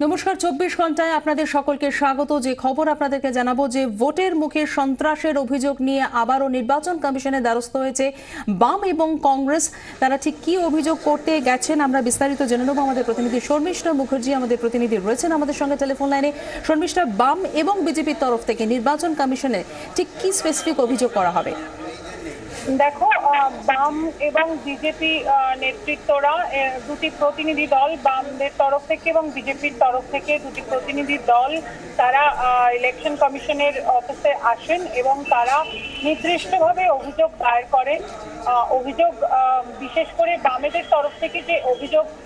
नमस्कार 24 घंटाय आपनादेर सकलके स्वागत। जे खबर आपनादेरके जानाबो जे भोटेर मुखे सन्त्रासेर अभियोग निये आबारो निर्वाचन कमिशनेर द्वारस्थ हयेछे बाम एबं कांग्रेस। तारा ठीक कि अभियोग करते गेछेन आमरा विस्तारित जेने नेब। आमादेर प्रतिनिधि शर्मिष्ठा मुखर्जी आमादेर प्रतिनिधि रयेछेन आमादेर संगे टेलिफोन लाइने। शर्मिष्ठा, बाम एबं बिजेपिर तरफ थेके निर्वाचन कमिशने ठीक कि स्पेसिफिक अभियोग करा हबे? देखो, বাম এবং বিজেপি নেতৃত্বরা দুটি প্রতিনিধি দল, বামদের তরফ থেকে এবং বিজেপির তরফ থেকে দুটি প্রতিনিধি দল, তারা ইলেকশন কমিশনের অফিসে আসেন এবং তারা নির্দিষ্টভাবে অভিযোগ দায়ের করেন। অভিযোগ বিশেষ করে বামেদের তরফ থেকে যে অভিযোগ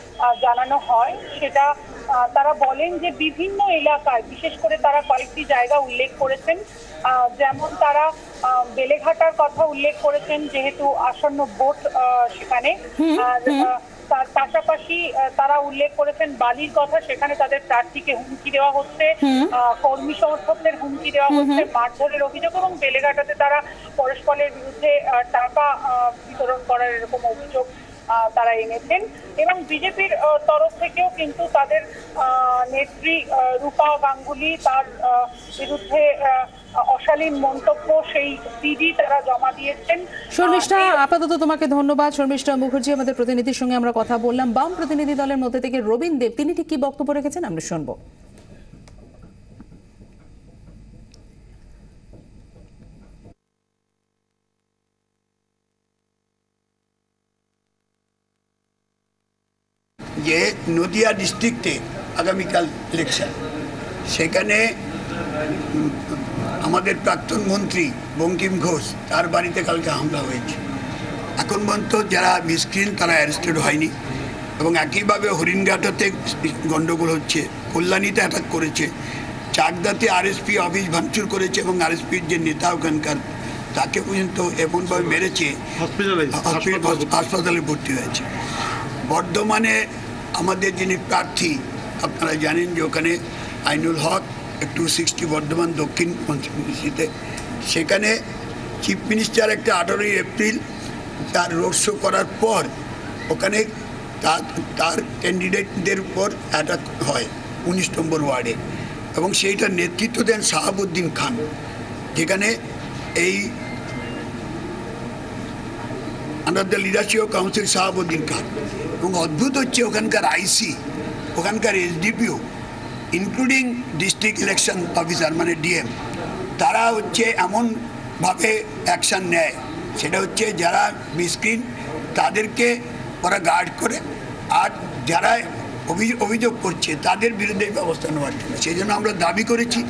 জানানো হয় সেটা তারা বলেন যে বিভিন্ন এলাকায়, বিশেষ করে তারা কয়েকটি জায়গা উল্লেখ করেছেন, যেমন তারা বেলেঘাটার কথা উল্লেখ করেছেন যেহেতু আসন্ন ভোট সেখানে। তার পাশাপাশি তারা উল্লেখ করেছেন বালির কথা, সেখানে তাদের প্রার্থীকে হুমকি দেওয়া হচ্ছে, কর্মী সমর্থকদের হুমকি দেওয়া হচ্ছে, মারধরের অভিযোগ, এবং বেলেঘাটাতে তারা পরস্পরের বিরুদ্ধে টাকা বিতরণ করার এরকম অভিযোগ তারা এনেছেন। এবং বিজেপির তরফ থেকেও কিন্তু তাদের নেত্রী রূপা গাঙ্গুলি, তার বিরুদ্ধে অশালীন মন্তব্য, সেই সিডি তারা জমা দিয়েছেন। শর্মিষ্ঠা, আপাতত তোমাকে ধন্যবাদ। শর্মিষ্ঠা মুখার্জি আমাদের প্রতিনিধির সঙ্গে আমরা কথা বললাম। বাম প্রতিনিধি দলের মধ্যে থেকে রবীন দেব, তিনি ঠিক কি বক্তব্য রেখেছেন আমরা শুনবো। ये नदिया डिस्ट्रिक्टे आगामीकाल इलेक्शन, सेखाने आमादेर प्राक्तन मंत्री बंकिम घोष तार बाड़ीते कालके हमला हयेछे। एखन पर्यन्त जारा मिसक्रिएंट तारा अरेस्टेड हयनि एबं एकई भावे हरिणघाटाते गंडगोल हच्छे, कल्याणीते अटैक करेछे, चाकदाते आरएसपी अफिस भांगचुर करेछे एबं आरएसपिर जे नेता ओखानकार ताके पर्यन्त एमन भावे मेरेछे हासपाताले भर्ती हयेछे। বর্ধমানে আমাদের যিনি প্রার্থী আপনারা জানেন যে ওখানে আইনুল হক 260 বর্ধমান দক্ষিণ পঞ্চমীতে, সেখানে চিফ মিনিস্টার একটা 18 এপ্রিল তার রোড শো করার পর ওখানে তার ক্যান্ডিডেটদের উপর অ্যাটাক হয় 19 নম্বর ওয়ার্ডে, এবং সেইটার নেতৃত্ব দেন শাহাবুদ্দিন খান। যেখানে এই under the leadership council Shahabuddin Khan, এবং অদ্ভুত হচ্ছে ওখানকার আইসি, ওখানকার SDPO, including district election officer মানে ডিএম, তারা হচ্ছে এমনভাবে অ্যাকশান নেয়, সেটা হচ্ছে যারা মিসক্রিন তাদেরকে ওরা গার্ড করে, আর যারা অভিযোগ করছে তাদের বিরুদ্ধে ব্যবস্থা নেওয়ার জন্য। সেই জন্য আমরা দাবি করেছি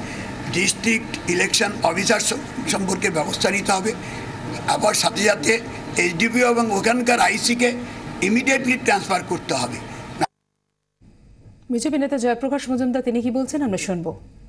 ডিস্ট্রিক্ট ইলেকশন অফিসার সম্পর্কে ব্যবস্থা নিতে হবে, আবার সাথে সাথে এসডিপিও এবং ওখানকার আইসিকে ইমিডিয়েটলি ট্রান্সফার করতে হবে। বিজেপি নেতা জয়প্রকাশ মজুমদার তিনি কি বলছেন আমরা শুনবো।